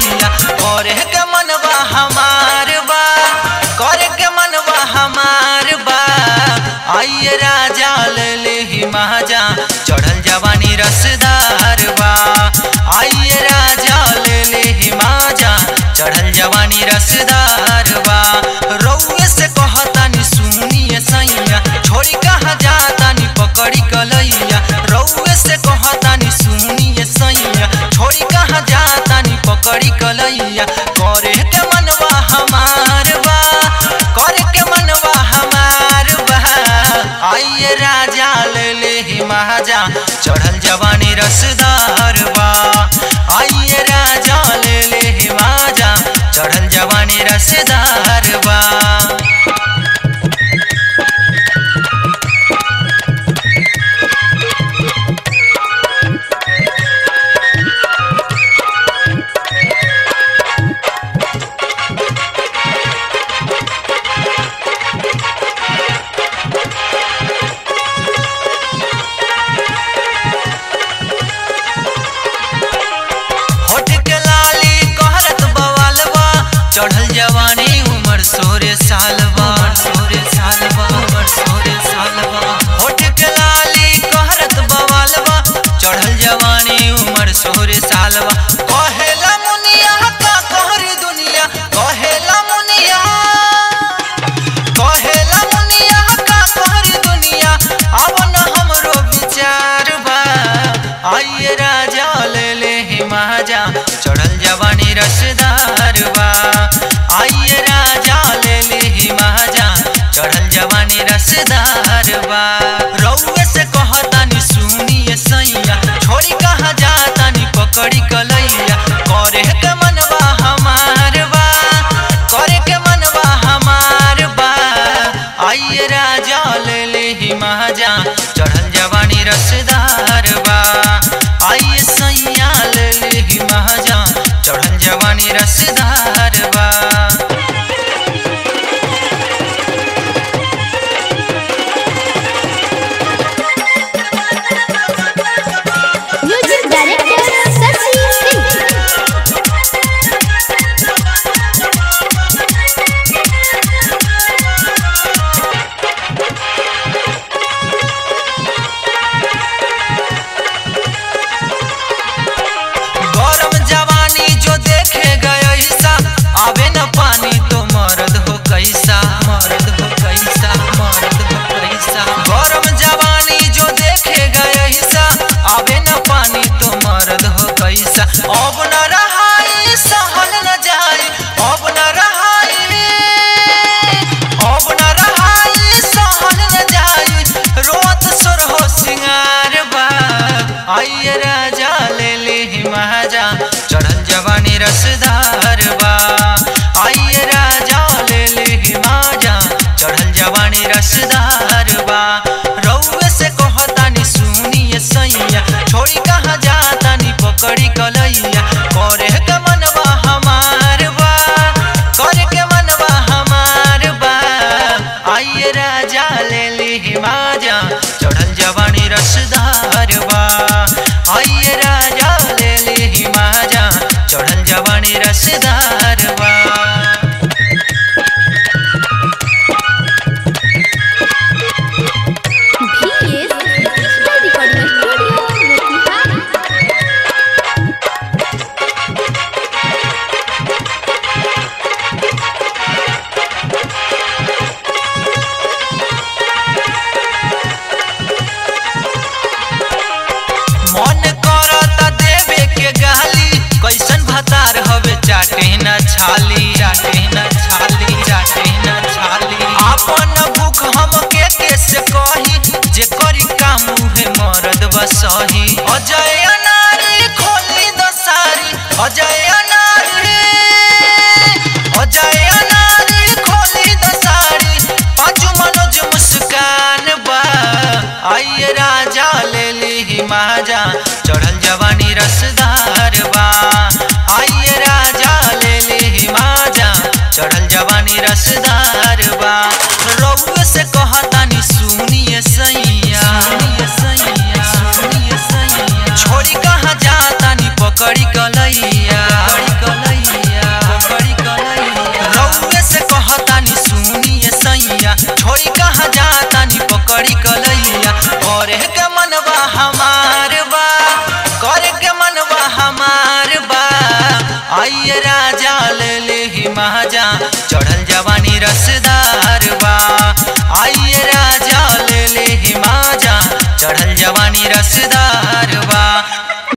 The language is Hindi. भैया करे के मनवा हमार बा, करे के मनवा हमार बा। आइए राजा ले ही महाजा चढ़ल जवानी रसदार बा। आइए राजा ले ही महाजा चढ़ल जवानी रसदार बा। रउए से कहतानी सुनिए सैया छोड़ी कहाँ जातानी पकड़ी कलैया। रउए से कहतानी सुनिए सैया छोड़ी कहाँ जातानी पकड़ी कलैया। करे के मनवा हमार बा, करे के मनवा हमार बा। आइए राजा ले ही महाजा चढ़ल जवानी रसदार बा। आइए राजा ले ही महाजा चढ़ल जवानी रसदार बा। चढ़ल जवानी उमर सोरे साल बा, सोरे साल बा, उमर सोरे साल बा। होठ के लाली कहरत बवाल बा, चढ़ल जवानी उमर सोरे साल बा। कहेला मुनिया का कहरी दुनिया, कहेला मुनिया, कहेला मुनिया का कहरी दुनिया। आवन हमरो विचार बा। आइए राजा ले ही महाजा चढ़ल जवानी रसदार बा। आइए राजा ले ही महाजा चढ़ल जवानी रसदार बा। रउए से कहतानी सुनिए सैया छोड़ी कहाँ जातानी पकड़ी कलैया। करे के मनवा हमार बा, करे के मनवा हमार बा। आइए राजा ले ही महाजा चढ़ल जवानी रसदार बा। आइए सैया ले ही महाजा चढ़ल जवानी रसदार बा। आइए राजा ले ही महाजा चढ़ल जवानी रसदार बा। आइए राजा ले ही महाजा चढ़ल जवानी रसदार बा। रउए से कहतानी सुनिए सैया छोड़ी कहाँ जातानी पकड़ी कलैया। करे के मनवा हमार बा, करे के मनवा हमार बा। आइए राजा ले ही महाजा चढ़ल जवानी रसदार बा। आइए राजा ले ही महाजा चढ़ल जवानी रसदार बा। चाटेना छाली, चाटेना छाली, चाटेना छाली। आपन भूख हम के से कही जे करी काम उहे मरद बसही। अजय नारी खोली दसारी, अजय नारी, अजय नारी खोली दसारी। अजु मनोज मुस्कान बा। आइए राजा ले ही महाजा चढ़ल जवानी रसदार बा। आइए राजा ले ही महाजा चढ़ल जवानी रसदार बा। रउए से कहतानी सुनिए सैया, सैया, सैया। छोड़ी कहाँ जातानी पकड़ी कलैया, पकड़ी कलैया। तोहरा जाल लेहि महाजा चढ़ल जवानी रसदार बा। आइए राजा ले लेहि महाजा चढ़ल जवानी रसदार बा।